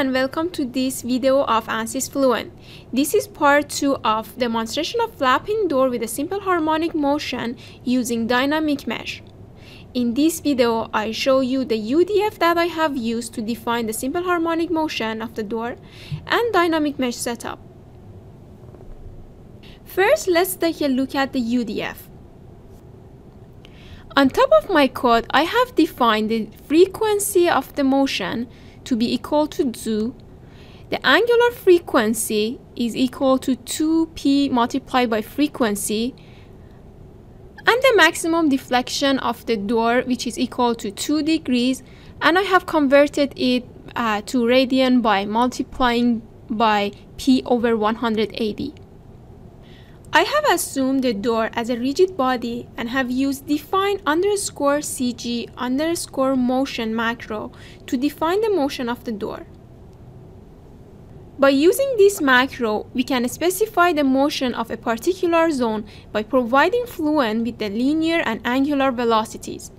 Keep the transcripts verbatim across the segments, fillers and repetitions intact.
and welcome to this video of ANSYS Fluent. This is part two of demonstration of flapping door with a simple harmonic motion using dynamic mesh. In this video, I show you the U D F that I have used to define the simple harmonic motion of the door and dynamic mesh setup. First, let's take a look at the U D F. On top of my code, I have defined the frequency of the motion to be equal to two. The angular frequency is equal to two p multiplied by frequency, and the maximum deflection of the door, which is equal to two degrees, and I have converted it uh, to radian by multiplying by p over one hundred eighty. I have assumed the door as a rigid body and have used define underscore C G underscore motion macro to define the motion of the door. By using this macro, we can specify the motion of a particular zone by providing Fluent with the linear and angular velocities.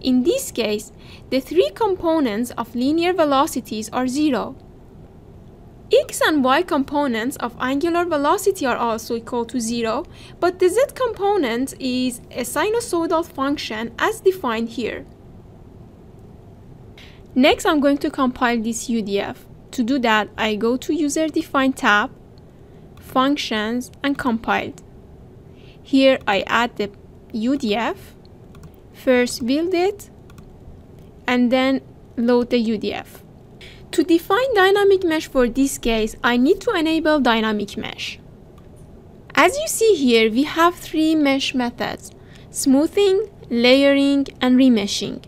In this case, the three components of linear velocities are zero. X and Y components of angular velocity are also equal to zero, but the Z component is a sinusoidal function as defined here. Next, I'm going to compile this U D F. To do that, I go to User Defined tab, Functions, and Compiled. Here I add the U D F, first build it, and then load the U D F. To define dynamic mesh for this case, I need to enable dynamic mesh. As you see here, we have three mesh methods: smoothing, layering, and remeshing.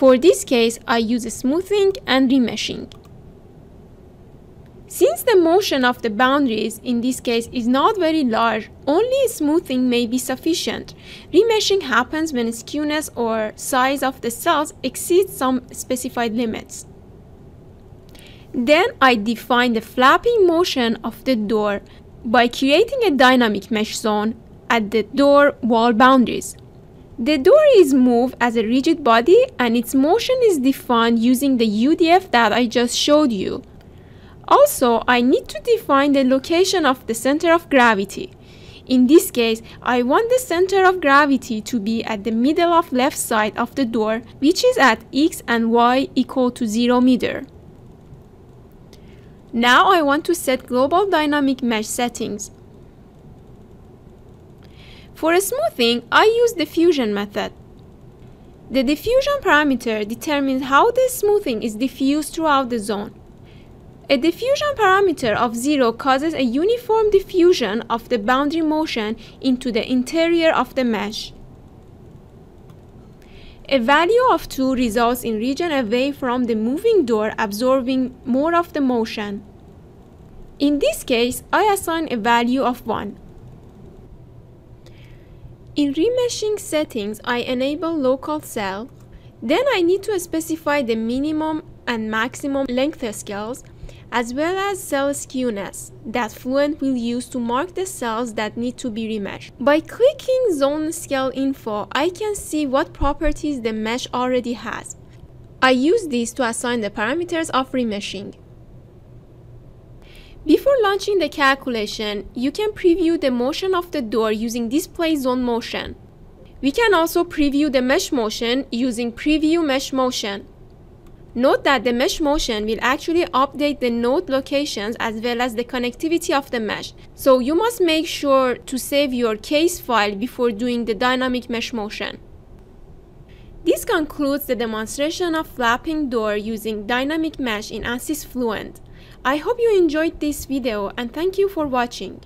For this case, I use smoothing and remeshing. Since the motion of the boundaries in this case is not very large, only smoothing may be sufficient. Remeshing happens when skewness or size of the cells exceeds some specified limits. Then I define the flapping motion of the door by creating a dynamic mesh zone at the door wall boundaries. The door is moved as a rigid body and its motion is defined using the U D F that I just showed you. Also, I need to define the location of the center of gravity. In this case, I want the center of gravity to be at the middle of left side of the door, which is at x and y equal to zero meter. Now I want to set global dynamic mesh settings. For smoothing, I use diffusion method. The diffusion parameter determines how the smoothing is diffused throughout the zone. A diffusion parameter of zero causes a uniform diffusion of the boundary motion into the interior of the mesh. A value of two results in region away from the moving door absorbing more of the motion. In this case, I assign a value of one. In remeshing settings, I enable local cell. Then I need to specify the minimum and maximum length scales, as well as cell skewness that Fluent will use to mark the cells that need to be remeshed. By clicking Zone Scale Info, I can see what properties the mesh already has. I use these to assign the parameters of remeshing. Before launching the calculation, you can preview the motion of the door using Display Zone Motion. We can also preview the mesh motion using Preview Mesh Motion. Note that the mesh motion will actually update the node locations as well as the connectivity of the mesh, so you must make sure to save your case file before doing the dynamic mesh motion. This concludes the demonstration of flapping door using dynamic mesh in ANSYS Fluent. I hope you enjoyed this video and thank you for watching.